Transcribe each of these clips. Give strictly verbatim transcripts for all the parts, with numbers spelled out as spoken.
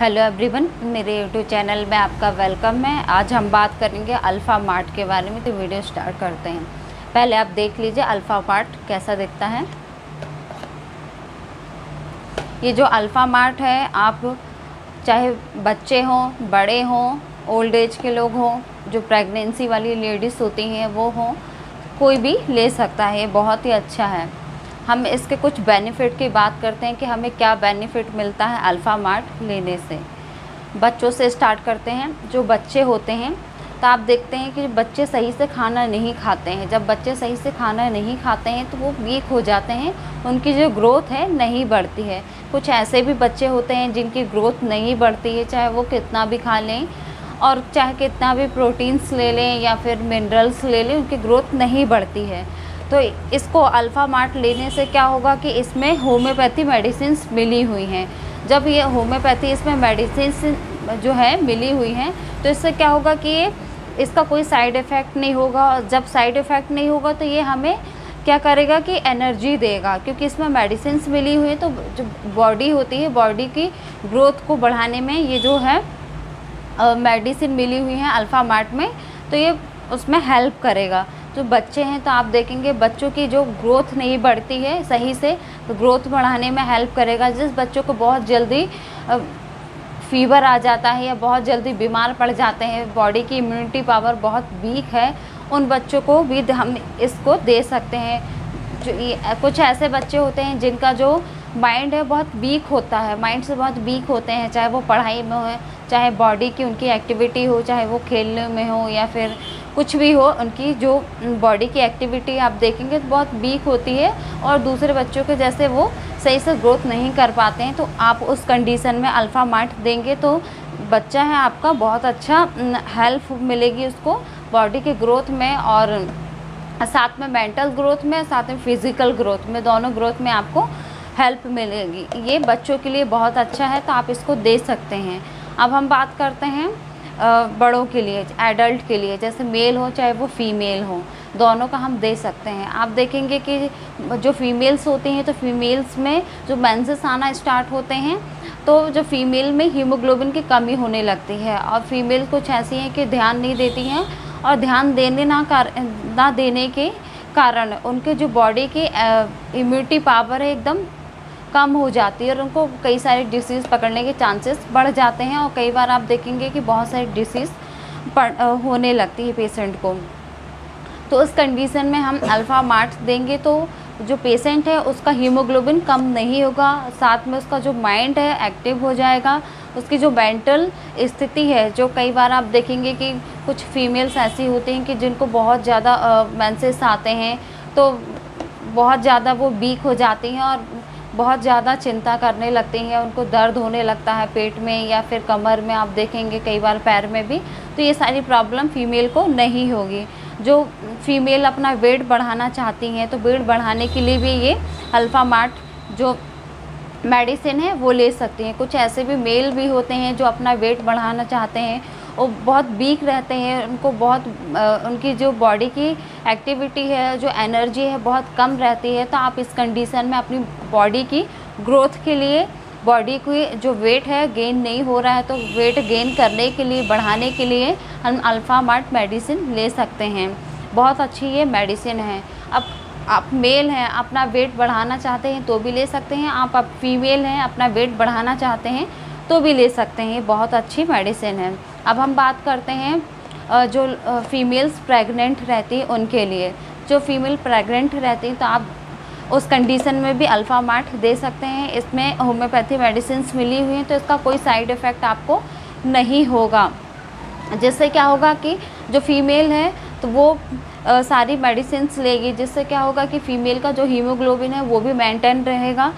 Hello everyone, मेरे YouTube channel में आपका वेलकम है। आज हम बात करेंगे अल्फामार्ट के बारे में, तो वीडियो स्टार्ट करते हैं। पहले आप देख लीजिए अल्फामार्ट कैसा दिखता है। ये जो अल्फामार्ट है, आप चाहे बच्चे हों, बड़े हों, ओल्ड एज के लोग हों, जो प्रेगनेंसी वाली लेडीज़ होती हैं वो हों, कोई भी ले सकता है। ये बहुत ही अच्छा है। हम इसके कुछ बेनिफिट की बात करते हैं कि हमें क्या बेनिफिट मिलता है अल्फामार्ट लेने से। बच्चों से स्टार्ट करते हैं। जो बच्चे होते हैं तो आप देखते हैं कि बच्चे सही से खाना नहीं खाते हैं। जब बच्चे सही से खाना नहीं खाते हैं तो वो वीक हो जाते हैं, उनकी जो ग्रोथ है नहीं बढ़ती है। कुछ ऐसे भी बच्चे होते हैं जिनकी ग्रोथ नहीं बढ़ती है, चाहे वो कितना भी खा लें और चाहे कितना भी प्रोटीन्स ले लें या फिर मिनरल्स ले लें, उनकी ग्रोथ नहीं बढ़ती है। तो इसको अल्फामार्ट लेने से क्या होगा कि इसमें होम्योपैथी मेडिसिन्स मिली हुई हैं। जब ये होम्योपैथी इसमें मेडिसिन्स जो है मिली हुई हैं तो इससे क्या होगा कि ये इसका कोई साइड इफ़ेक्ट नहीं होगा। और जब साइड इफ़ेक्ट नहीं होगा तो ये हमें क्या करेगा कि एनर्जी देगा, क्योंकि इसमें मेडिसिन्स मिली हुई है। तो जो बॉडी होती है, बॉडी की ग्रोथ को बढ़ाने में ये जो है मेडिसिन मिली हुई है अल्फामार्ट में, तो ये उसमें हेल्प करेगा। जो बच्चे हैं तो आप देखेंगे बच्चों की जो ग्रोथ नहीं बढ़ती है सही से, तो ग्रोथ बढ़ाने में हेल्प करेगा। जिस बच्चों को बहुत जल्दी फीवर आ जाता है या बहुत जल्दी बीमार पड़ जाते हैं, बॉडी की इम्यूनिटी पावर बहुत वीक है, उन बच्चों को भी हम इसको दे सकते हैं। जो कुछ ऐसे बच्चे होते हैं जिनका जो माइंड है बहुत वीक होता है, माइंड से बहुत वीक होते हैं, चाहे वो पढ़ाई में हो, चाहे बॉडी की उनकी एक्टिविटी हो, चाहे वो खेलने में हो या फिर कुछ भी हो, उनकी जो बॉडी की एक्टिविटी आप देखेंगे तो बहुत वीक होती है और दूसरे बच्चों के जैसे वो सही से ग्रोथ नहीं कर पाते हैं। तो आप उस कंडीशन में अल्फामार्ट देंगे तो बच्चा है आपका बहुत अच्छा हेल्प मिलेगी उसको बॉडी के ग्रोथ में, और साथ में मेंटल ग्रोथ में, साथ में फिज़िकल ग्रोथ में, दोनों ग्रोथ में आपको हेल्प मिलेगी। ये बच्चों के लिए बहुत अच्छा है, तो आप इसको दे सकते हैं। अब हम बात करते हैं बड़ों के लिए, एडल्ट के लिए, जैसे मेल हो चाहे वो फीमेल हो, दोनों का हम दे सकते हैं। आप देखेंगे कि जो फीमेल्स होती हैं तो फीमेल्स में जो मेंसेस आना स्टार्ट होते हैं तो जो फीमेल में हीमोग्लोबिन की कमी होने लगती है, और फीमेल कुछ ऐसी हैं कि ध्यान नहीं देती हैं, और ध्यान देने ना कार ना देने के कारण उनके जो बॉडी की इम्यूनिटी पावर है एकदम कम हो जाती है और उनको कई सारे डिसीज़ पकड़ने के चांसेस बढ़ जाते हैं। और कई बार आप देखेंगे कि बहुत सारी डिसीज़ होने लगती है पेशेंट को। तो उस कंडीशन में हम अल्फामार्ट देंगे तो जो पेशेंट है उसका हीमोग्लोबिन कम नहीं होगा, साथ में उसका जो माइंड है एक्टिव हो जाएगा, उसकी जो मेंटल स्थिति है। जो कई बार आप देखेंगे कि कुछ फीमेल्स ऐसी होती हैं कि जिनको बहुत ज़्यादा मेंसेस आते हैं तो बहुत ज़्यादा वो वीक हो जाती हैं और बहुत ज़्यादा चिंता करने लगती हैं, उनको दर्द होने लगता है पेट में या फिर कमर में, आप देखेंगे कई बार पैर में भी। तो ये सारी प्रॉब्लम फीमेल को नहीं होगी। जो फीमेल अपना वेट बढ़ाना चाहती हैं तो वेट बढ़ाने के लिए भी ये अल्फामार्ट जो मेडिसिन है वो ले सकती हैं। कुछ ऐसे भी मेल भी होते हैं जो अपना वेट बढ़ाना चाहते हैं, वो बहुत वीक रहते हैं, उनको बहुत आ, उनकी जो बॉडी की एक्टिविटी है, जो एनर्जी है बहुत कम रहती है। तो आप इस कंडीशन में अपनी बॉडी की ग्रोथ के लिए, बॉडी की जो वेट है गेन नहीं हो रहा है तो वेट गेन करने के लिए, बढ़ाने के लिए हम अल्फामार्ट मेडिसिन ले सकते हैं। बहुत अच्छी ये मेडिसिन है। अब आप मेल हैं, अपना वेट बढ़ाना चाहते हैं तो भी ले सकते हैं। आप आप फीमेल हैं, अपना वेट बढ़ाना चाहते हैं तो भी ले सकते हैं। बहुत अच्छी मेडिसिन है। अब हम बात करते हैं जो फीमेल्स प्रेग्नेंट रहती हैं उनके लिए। जो फीमेल प्रेग्नेंट रहती हैं तो आप उस कंडीशन में भी अल्फामार्ट दे सकते हैं। इसमें होम्योपैथी मेडिसिन्स मिली हुई हैं तो इसका कोई साइड इफ़ेक्ट आपको नहीं होगा, जिससे क्या होगा कि जो फीमेल है तो वो आ, सारी मेडिसिन्स लेगी, जिससे क्या होगा कि फ़ीमेल का जो हीमोग्लोबिन है वो भी मेंटेन रहेगा।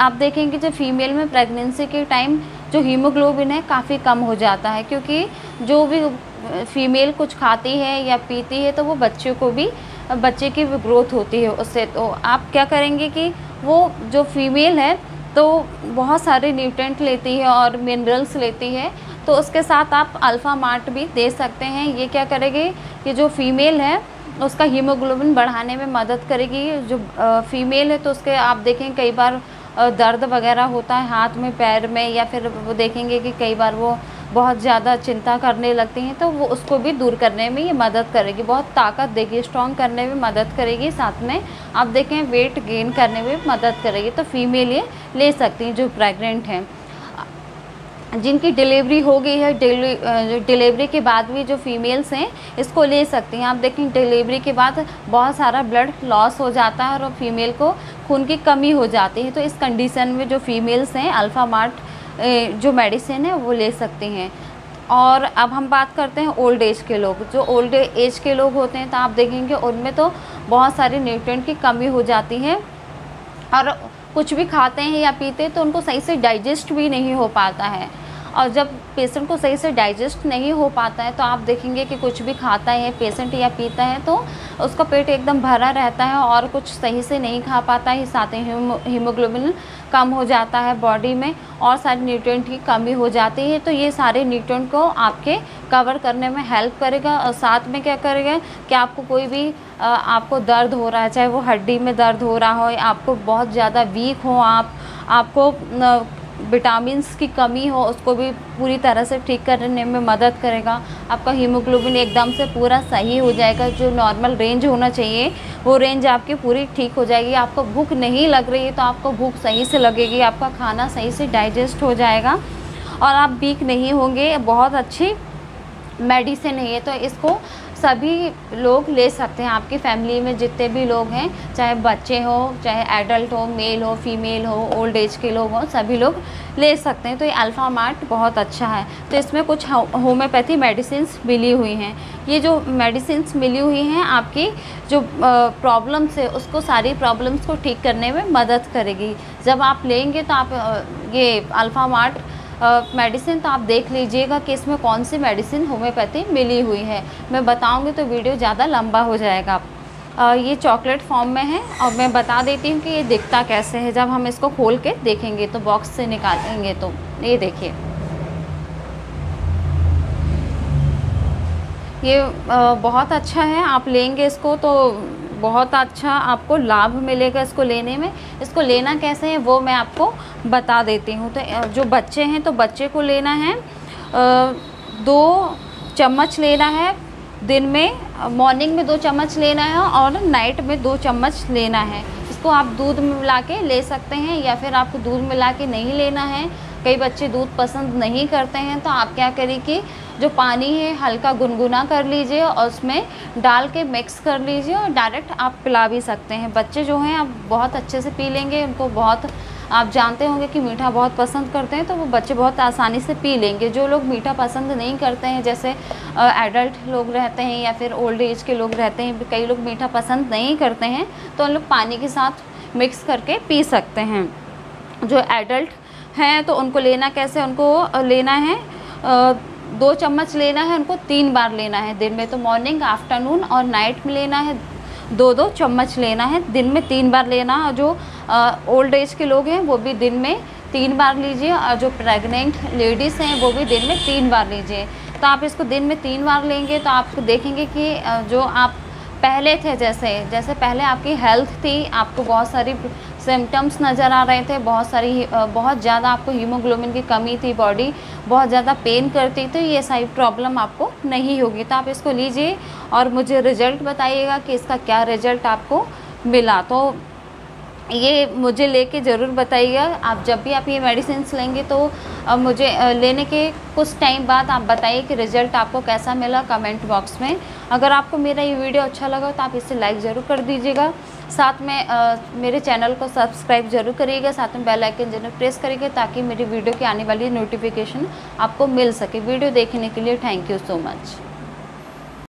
आप देखेंगे जो फीमेल में प्रेगनेंसी के टाइम जो हीमोग्लोबिन है काफ़ी कम हो जाता है, क्योंकि जो भी फीमेल कुछ खाती है या पीती है तो वो बच्चे को भी, बच्चे की ग्रोथ होती है उससे। तो आप क्या करेंगे कि वो जो फीमेल है तो बहुत सारे न्यूट्रेंट लेती है और मिनरल्स लेती है, तो उसके साथ आप अल्फामार्ट भी दे सकते हैं। ये क्या करेगी कि जो फीमेल है उसका हीमोग्लोबिन बढ़ाने में मदद करेगी। जो फीमेल है तो उसके आप देखें कई बार दर्द वगैरह होता है हाथ में, पैर में, या फिर वो देखेंगे कि कई बार वो बहुत ज़्यादा चिंता करने लगती हैं, तो वो उसको भी दूर करने में ये मदद करेगी, बहुत ताकत देगी, स्ट्रॉन्ग करने में मदद करेगी, साथ में आप देखें वेट गेन करने में मदद करेगी। तो फीमेल ये ले सकती हैं जो प्रेग्नेंट हैं। जिनकी डिलीवरी हो गई है, डिलीवरी के बाद भी जो फीमेल्स हैं इसको ले सकती हैं। आप देखें डिलीवरी के बाद बहुत सारा ब्लड लॉस हो जाता है और फीमेल को खून की कमी हो जाती है, तो इस कंडीशन में जो फीमेल्स हैं अल्फामार्ट जो मेडिसिन है वो ले सकती हैं। और अब हम बात करते हैं ओल्ड एज के लोग। जो ओल्ड एज के लोग होते हैं तो आप देखेंगे उनमें तो बहुत सारे न्यूट्रिएंट की कमी हो जाती है और कुछ भी खाते हैं या पीते हैं तो उनको सही से डाइजेस्ट भी नहीं हो पाता है। और जब पेशेंट को सही से डाइजेस्ट नहीं हो पाता है तो आप देखेंगे कि कुछ भी खाता है पेशेंट या पीता है तो उसका पेट एकदम भरा रहता है और कुछ सही से नहीं खा पाता है, साथ ही हीमोग्लोबिन कम हो जाता है बॉडी में और सारे न्यूट्रिएंट की कमी हो जाती है। तो ये सारे न्यूट्रिएंट को आपके कवर करने में हेल्प करेगा और साथ में क्या करेगा कि आपको कोई भी आपको दर्द हो रहा है, चाहे वो हड्डी में दर्द हो रहा हो, आपको बहुत ज़्यादा वीक हो, आप आपको विटामिन्स की कमी हो, उसको भी पूरी तरह से ठीक करने में मदद करेगा। आपका हीमोग्लोबिन एकदम से पूरा सही हो जाएगा, जो नॉर्मल रेंज होना चाहिए वो रेंज आपकी पूरी ठीक हो जाएगी। आपको भूख नहीं लग रही है तो आपको भूख सही से लगेगी, आपका खाना सही से डाइजेस्ट हो जाएगा और आप वीक नहीं होंगे। बहुत अच्छी मेडिसिन है ये, तो इसको सभी लोग ले सकते हैं। आपकी फैमिली में जितने भी लोग हैं, चाहे बच्चे हो, चाहे एडल्ट हो, मेल हो, फीमेल हो, ओल्ड एज के लोग हो, सभी लोग ले सकते हैं। तो ये अल्फामार्ट बहुत अच्छा है। तो इसमें कुछ होम्योपैथी मेडिसिन्स मिली हुई हैं। ये जो मेडिसिन्स मिली हुई हैं आपकी जो प्रॉब्लम्स है उसको, सारी प्रॉब्लम्स को ठीक करने में मदद करेगी। जब आप लेंगे तो आप ये अल्फामार्ट मेडिसिन uh, तो आप देख लीजिएगा कि इसमें कौन सी मेडिसिन होम्योपैथी मिली हुई है। मैं बताऊंगी तो वीडियो ज़्यादा लंबा हो जाएगा। uh, ये चॉकलेट फॉर्म में है और मैं बता देती हूँ कि ये दिखता कैसे है। जब हम इसको खोल के देखेंगे तो बॉक्स से निकालेंगे तो ये देखिए, ये uh, बहुत अच्छा है। आप लेंगे इसको तो बहुत अच्छा आपको लाभ मिलेगा इसको लेने में। इसको लेना कैसे है वो मैं आपको बता देती हूँ। तो जो बच्चे हैं तो बच्चे को लेना है, दो चम्मच लेना है दिन में, मॉर्निंग में दो चम्मच लेना है और नाइट में दो चम्मच लेना है। इसको आप दूध में मिला के ले सकते हैं या फिर आपको दूध मिला के नहीं लेना है। कई बच्चे दूध पसंद नहीं करते हैं तो आप क्या करिए कि जो पानी है हल्का गुनगुना कर लीजिए और उसमें डाल के मिक्स कर लीजिए और डायरेक्ट आप पिला भी सकते हैं। बच्चे जो हैं आप बहुत अच्छे से पी लेंगे, उनको बहुत, आप जानते होंगे कि मीठा बहुत पसंद करते हैं तो वो बच्चे बहुत आसानी से पी लेंगे। जो लोग मीठा पसंद नहीं करते हैं, जैसे एडल्ट लोग रहते हैं या फिर ओल्ड एज के लोग रहते हैं, कई लोग मीठा पसंद नहीं करते हैं तो उन लोग पानी के साथ मिक्स करके पी सकते हैं। जो एडल्ट हैं तो उनको लेना कैसे, उनको लेना है दो चम्मच लेना है, उनको तीन बार लेना है दिन में। तो मॉर्निंग, आफ्टरनून और नाइट में लेना है, दो दो चम्मच लेना है, दिन में तीन बार लेना। और जो ओल्ड एज के लोग हैं वो भी दिन में तीन बार लीजिए और जो प्रेग्नेंट लेडीज़ हैं वो भी दिन में तीन बार लीजिए। तो आप इसको दिन में तीन बार लेंगे तो आप देखेंगे कि जो आप पहले थे, जैसे जैसे पहले आपकी हेल्थ थी, आपको बहुत सारी सिम्टम्स नज़र आ रहे थे, बहुत सारी बहुत ज़्यादा आपको हीमोग्लोबिन की कमी थी, बॉडी बहुत ज़्यादा पेन करती, तो ये सारी प्रॉब्लम आपको नहीं होगी। तो आप इसको लीजिए और मुझे रिज़ल्ट बताइएगा कि इसका क्या रिज़ल्ट आपको मिला। तो ये मुझे लेके ज़रूर बताइएगा। आप जब भी आप ये मेडिसिन लेंगे तो मुझे लेने के कुछ टाइम बाद आप बताइए कि रिज़ल्ट आपको कैसा मिला कमेंट बॉक्स में। अगर आपको मेरा ये वीडियो अच्छा लगा तो आप इसे लाइक ज़रूर कर दीजिएगा, साथ में आ, मेरे चैनल को सब्सक्राइब ज़रूर करिएगा, साथ में बेल आइकन जरूर प्रेस करिएगा ताकि मेरी वीडियो की आने वाली नोटिफिकेशन आपको मिल सके। वीडियो देखने के लिए थैंक यू सो मच।